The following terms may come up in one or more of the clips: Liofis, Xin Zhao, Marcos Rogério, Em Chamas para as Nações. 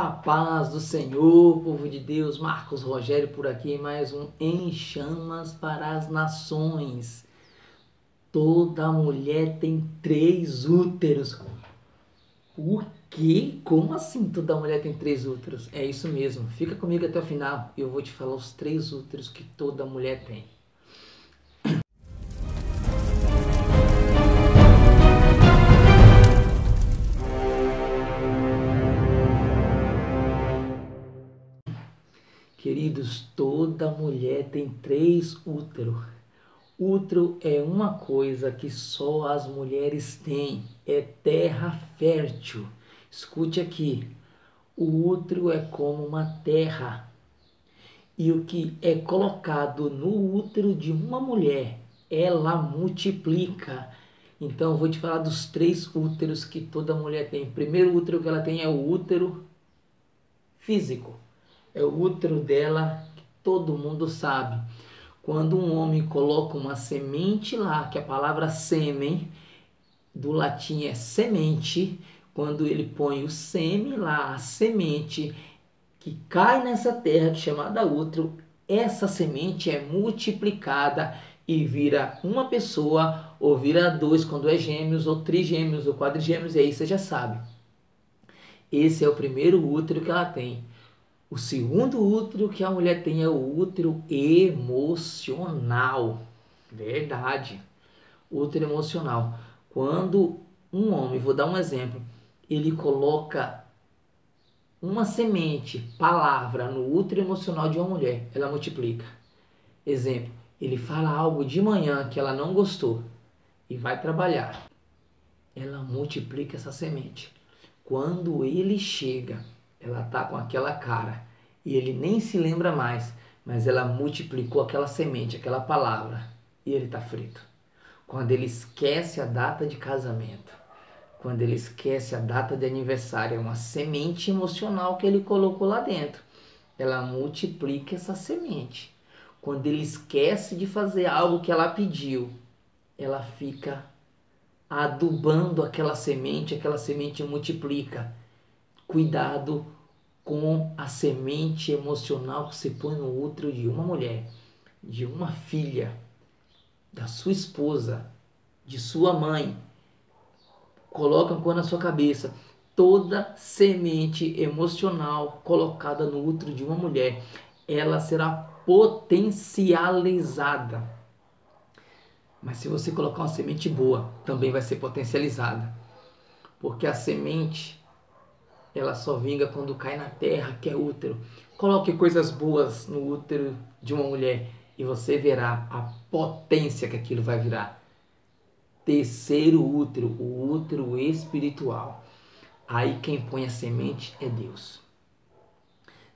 A paz do Senhor, povo de Deus, Marcos Rogério por aqui, mais um Em Chamas para as Nações. Toda mulher tem 3 úteros. O quê? Como assim toda mulher tem 3 úteros? É isso mesmo, fica comigo até o final e eu vou te falar os 3 úteros que toda mulher tem. Queridos, toda mulher tem 3 úteros. Útero é uma coisa que só as mulheres têm, é terra fértil. Escute aqui, o útero é como uma terra. E o que é colocado no útero de uma mulher, ela multiplica. Então eu vou te falar dos 3 úteros que toda mulher tem. O primeiro útero que ela tem é o útero físico. É o útero dela, que todo mundo sabe. Quando um homem coloca uma semente lá, que a palavra sêmen, do latim é semente, quando ele põe o sêmen lá, a semente que cai nessa terra, que é chamada útero, essa semente é multiplicada e vira uma pessoa, ou vira 2 quando é gêmeos, ou trigêmeos, ou quadrigêmeos, e aí você já sabe. Esse é o primeiro útero que ela tem. O segundo útero que a mulher tem é o útero emocional. Verdade. Útero emocional. Quando um homem, vou dar um exemplo, ele coloca uma semente, palavra, no útero emocional de uma mulher, ela multiplica. Exemplo, ele fala algo de manhã que ela não gostou e vai trabalhar. Ela multiplica essa semente. Quando ele chega, ela tá com aquela cara e ele nem se lembra mais, mas ela multiplicou aquela semente, aquela palavra, e ele tá frito. Quando ele esquece a data de casamento, quando ele esquece a data de aniversário, é uma semente emocional que ele colocou lá dentro. Ela multiplica essa semente. Quando ele esquece de fazer algo que ela pediu, ela fica adubando aquela semente multiplica. Cuidado com a semente emocional que se põe no útero de uma mulher, de uma filha, da sua esposa, de sua mãe. Coloca um pão na sua cabeça. Toda semente emocional colocada no útero de uma mulher, ela será potencializada. Mas se você colocar uma semente boa, também vai ser potencializada. Porque a semente, ela só vinga quando cai na terra, que é útero. Coloque coisas boas no útero de uma mulher e você verá a potência que aquilo vai virar. Terceiro útero, o útero espiritual. Aí quem põe a semente é Deus.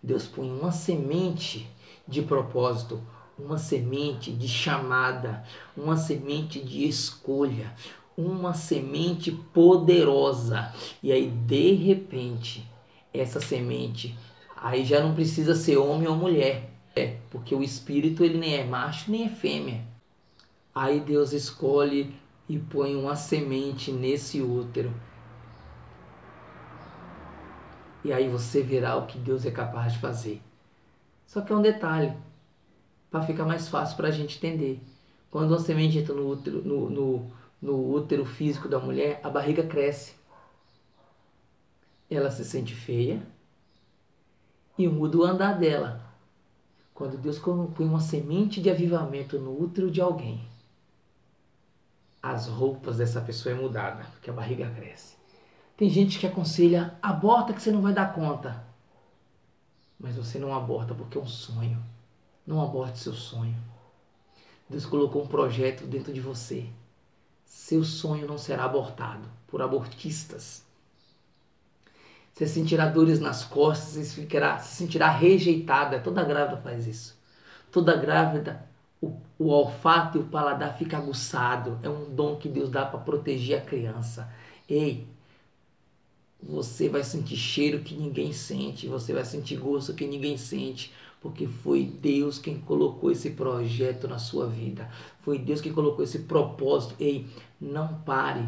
Deus põe uma semente de propósito, uma semente de chamada, uma semente de escolha, uma semente poderosa. E aí, de repente, essa semente, aí já não precisa ser homem ou mulher, porque o espírito ele nem é macho nem é fêmea. Aí Deus escolhe e põe uma semente nesse útero. E aí você verá o que Deus é capaz de fazer. Só que é um detalhe, para ficar mais fácil para a gente entender. Quando uma semente entra no útero, no útero físico da mulher, a barriga cresce. Ela se sente feia e muda o andar dela. Quando Deus põe uma semente de avivamento no útero de alguém, as roupas dessa pessoa é mudada, porque a barriga cresce. Tem gente que aconselha, aborta que você não vai dar conta. Mas você não aborta porque é um sonho. Não aborte seu sonho. Deus colocou um projeto dentro de você. Seu sonho não será abortado por abortistas. Você sentirá dores nas costas, você se sentirá rejeitada. Toda grávida faz isso. Toda grávida, o olfato e o paladar fica aguçado. É um dom que Deus dá para proteger a criança. Ei, você vai sentir cheiro que ninguém sente. Você vai sentir gosto que ninguém sente. Porque foi Deus quem colocou esse projeto na sua vida. Foi Deus quem colocou esse propósito. Ei, não pare.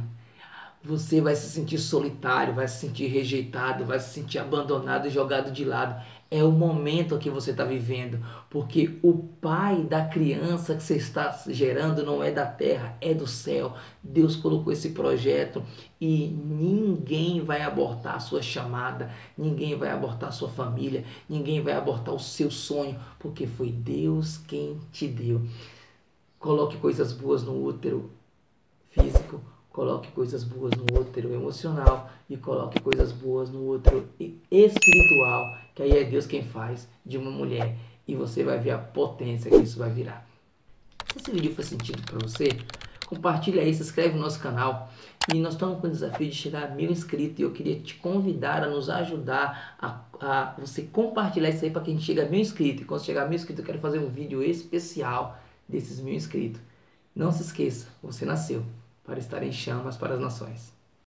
você vai se sentir solitário, vai se sentir rejeitado, vai se sentir abandonado e jogado de lado. É o momento que você está vivendo, porque o pai da criança que você está gerando não é da terra, é do céu. Deus colocou esse projeto e ninguém vai abortar a sua chamada, ninguém vai abortar a sua família, ninguém vai abortar o seu sonho, porque foi Deus quem te deu. Coloque coisas boas no útero físico, coloque coisas boas no útero emocional e coloque coisas boas no útero espiritual, que aí é Deus quem faz de uma mulher e você vai ver a potência que isso vai virar. Se esse vídeo faz sentido para você, compartilha aí, se inscreve no nosso canal. E nós estamos com o desafio de chegar a 1000 inscritos e eu queria te convidar a nos ajudar a você compartilhar isso aí para que a gente chegue a 1000 inscritos. E quando chegar a 1000 inscritos eu quero fazer um vídeo especial desses 1000 inscritos. Não se esqueça, você nasceu para estar em chamas para as nações.